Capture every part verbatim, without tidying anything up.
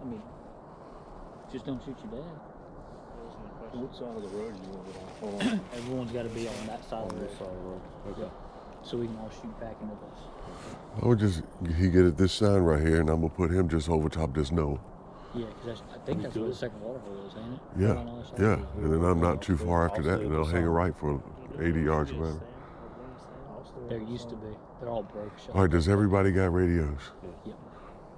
I mean, just don't shoot your dad. What side of the road do you want to be on? Hold on. Everyone's got to be on that side on of the road. Side of the road. Okay. Yeah. So we can all shoot back into this. I would just, he get at this sign right here, and I'm going to put him just over top this knoll. Yeah, because I think that's where the second water hole is, ain't it? Yeah, yeah. And then I'm not too far after that, and they'll hang it right for eighty yards or whatever. There used to be. They're all broke. All right, does everybody got radios? Yeah. Yep.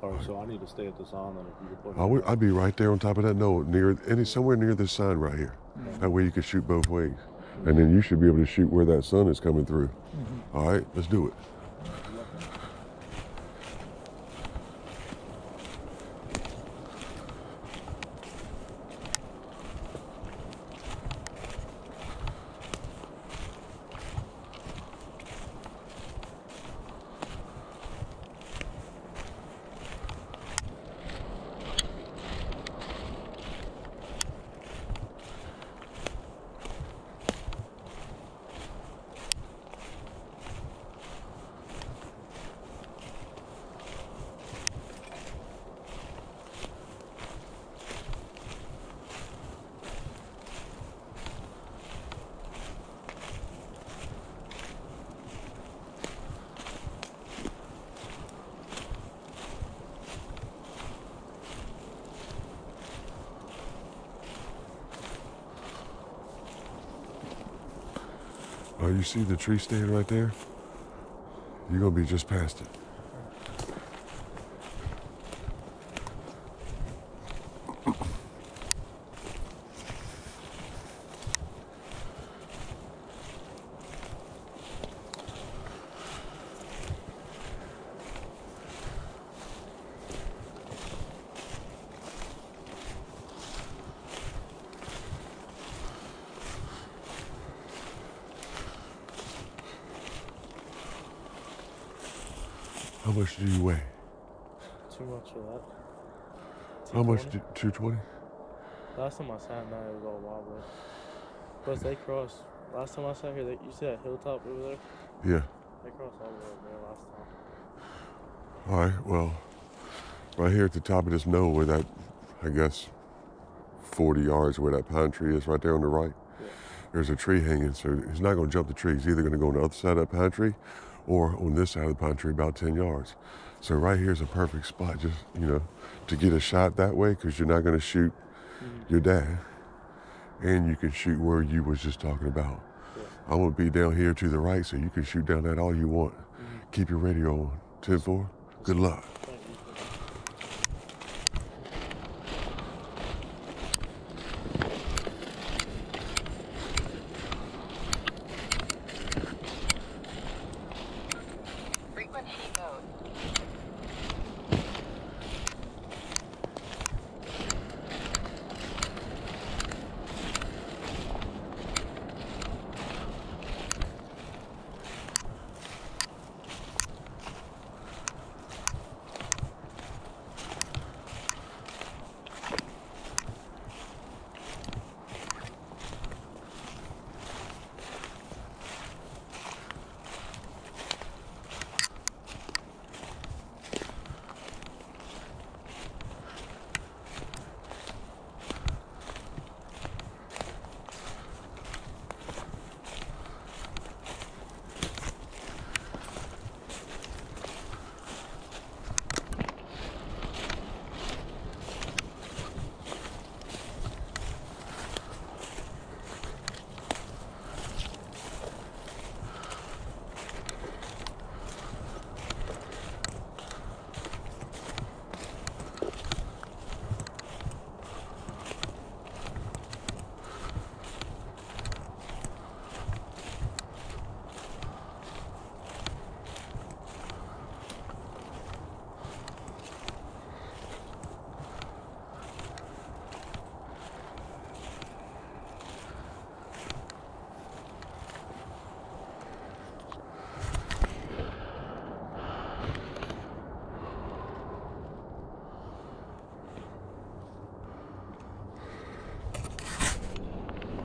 All right, so I need to stay at the sign. Then if you could I would, I'd be right there on top of that note, near any somewhere near this sign right here. Mm-hmm. That way you can shoot both ways, mm-hmm. and then you should be able to shoot where that sun is coming through. Mm-hmm. All right, let's do it. Oh, you see the tree stand right there? You're gonna be just past it. How much do you weigh? Too much for that. How much? Do, two twenty? Last time I sat down, it was all wobbly. Plus, they crossed. Last time I sat here, they, you see that hilltop over there? Yeah. They crossed all the way over there last time. All right, well, right here at the top of this knoll where that, I guess, forty yards where that pine tree is right there on the right, yeah. There's a tree hanging, so he's not going to jump the tree. He's either going to go on the other side of that pine tree or on this side of the pine tree about ten yards. So right here's a perfect spot just, you know, to get a shot that way because you're not gonna shoot mm-hmm. your dad and you can shoot where you was just talking about. Yeah. I'm gonna be down here to the right so you can shoot down that all you want. Mm-hmm. Keep your radio on. ten four, good luck.